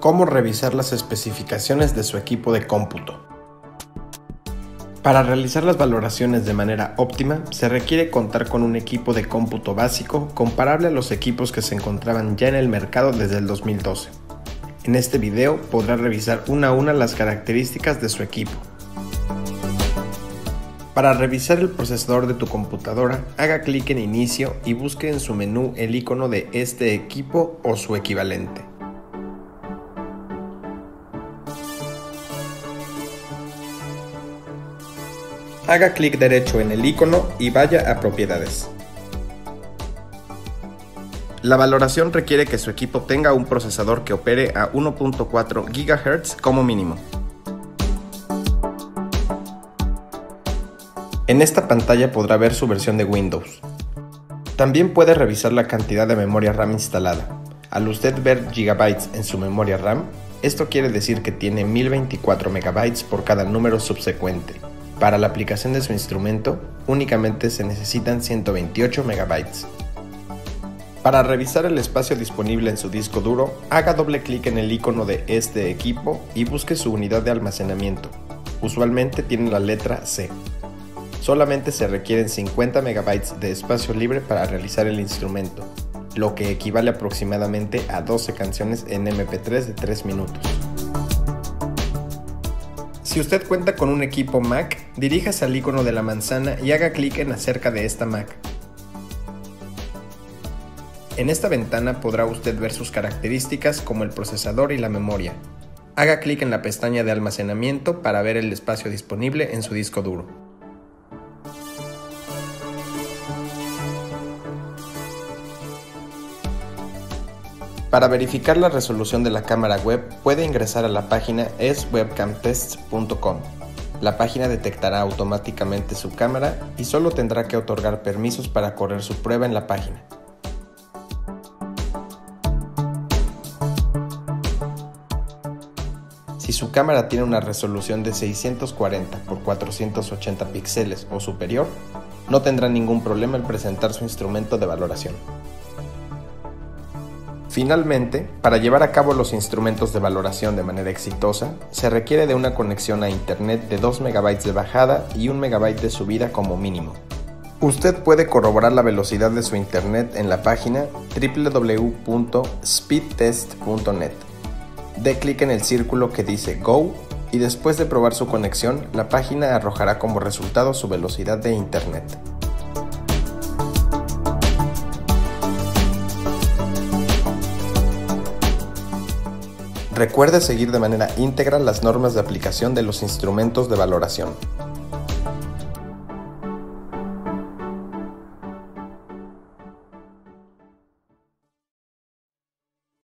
cómo revisar las especificaciones de su equipo de cómputo. Para realizar las valoraciones de manera óptima, se requiere contar con un equipo de cómputo básico comparable a los equipos que se encontraban ya en el mercado desde el 2012. En este video podrá revisar una a una las características de su equipo. Para revisar el procesador de tu computadora, haga clic en Inicio y busque en su menú el icono de este equipo o su equivalente. Haga clic derecho en el icono y vaya a Propiedades. La valoración requiere que su equipo tenga un procesador que opere a 1.4 GHz como mínimo. En esta pantalla podrá ver su versión de Windows. También puede revisar la cantidad de memoria RAM instalada. Al usted ver gigabytes en su memoria RAM, esto quiere decir que tiene 1024 megabytes por cada número subsecuente. Para la aplicación de su instrumento, únicamente se necesitan 128 megabytes. Para revisar el espacio disponible en su disco duro, haga doble clic en el icono de este equipo y busque su unidad de almacenamiento. Usualmente tiene la letra C. Solamente se requieren 50 MB de espacio libre para realizar el instrumento, lo que equivale aproximadamente a 12 canciones en MP3 de 3 minutos. Si usted cuenta con un equipo Mac, diríjase al icono de la manzana y haga clic en Acerca de esta Mac. En esta ventana podrá usted ver sus características como el procesador y la memoria. Haga clic en la pestaña de almacenamiento para ver el espacio disponible en su disco duro. Para verificar la resolución de la cámara web, puede ingresar a la página eswebcamtests.com. La página detectará automáticamente su cámara y solo tendrá que otorgar permisos para correr su prueba en la página. Si su cámara tiene una resolución de 640 x 480 píxeles o superior, no tendrá ningún problema al presentar su instrumento de valoración. Finalmente, para llevar a cabo los instrumentos de valoración de manera exitosa, se requiere de una conexión a internet de 2 MB de bajada y 1 MB de subida como mínimo. Usted puede corroborar la velocidad de su internet en la página www.speedtest.net. Dé clic en el círculo que dice Go y después de probar su conexión, la página arrojará como resultado su velocidad de internet. Recuerde seguir de manera íntegra las normas de aplicación de los instrumentos de valoración.